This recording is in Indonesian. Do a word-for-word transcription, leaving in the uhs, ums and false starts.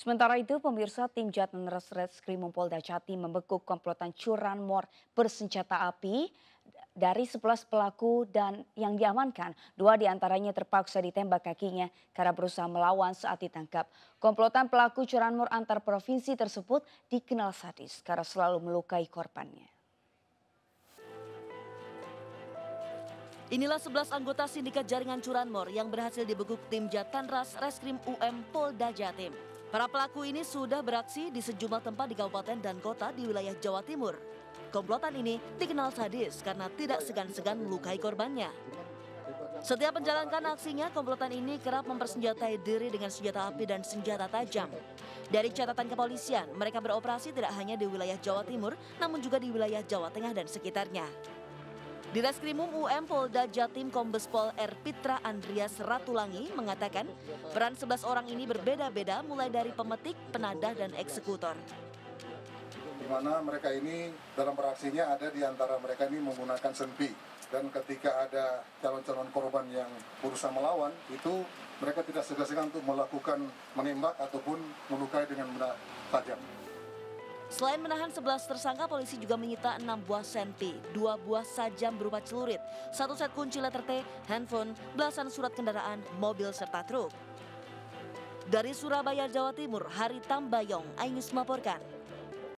Sementara itu, pemirsa, tim Jatanras Reskrimum Polda Jatim membekuk komplotan curanmor bersenjata api dari sebelas pelaku dan yang diamankan. Dua diantaranya terpaksa ditembak kakinya karena berusaha melawan saat ditangkap. Komplotan pelaku curanmor antar provinsi tersebut dikenal sadis karena selalu melukai korbannya. Inilah sebelas anggota sindikat jaringan curanmor yang berhasil dibekuk tim Jatanras Reskrim U M Polda Jatim. Para pelaku ini sudah beraksi di sejumlah tempat di kabupaten dan kota di wilayah Jawa Timur. Komplotan ini dikenal sadis karena tidak segan-segan melukai korbannya. Setiap menjalankan aksinya, komplotan ini kerap mempersenjatai diri dengan senjata api dan senjata tajam. Dari catatan kepolisian, mereka beroperasi tidak hanya di wilayah Jawa Timur, namun juga di wilayah Jawa Tengah dan sekitarnya. Di Reskrimum U M Polda Jatim, Kombespol R. Pitra Andreas Ratulangi mengatakan peran sebelas orang ini berbeda-beda, mulai dari pemetik, penadah, dan eksekutor. Di mana mereka ini dalam beraksinya ada di antara mereka ini menggunakan senpi, dan ketika ada calon-calon korban yang berusaha melawan, itu mereka tidak segan-segan untuk melakukan menembak ataupun melukai dengan benda tajam. Selain menahan sebelas tersangka, polisi juga menyita enam buah senpi, dua buah sajam berupa celurit, satu set kunci letter T, handphone, belasan surat kendaraan, mobil, serta truk. Dari Surabaya, Jawa Timur, Hari Tambayong, iNews melaporkan.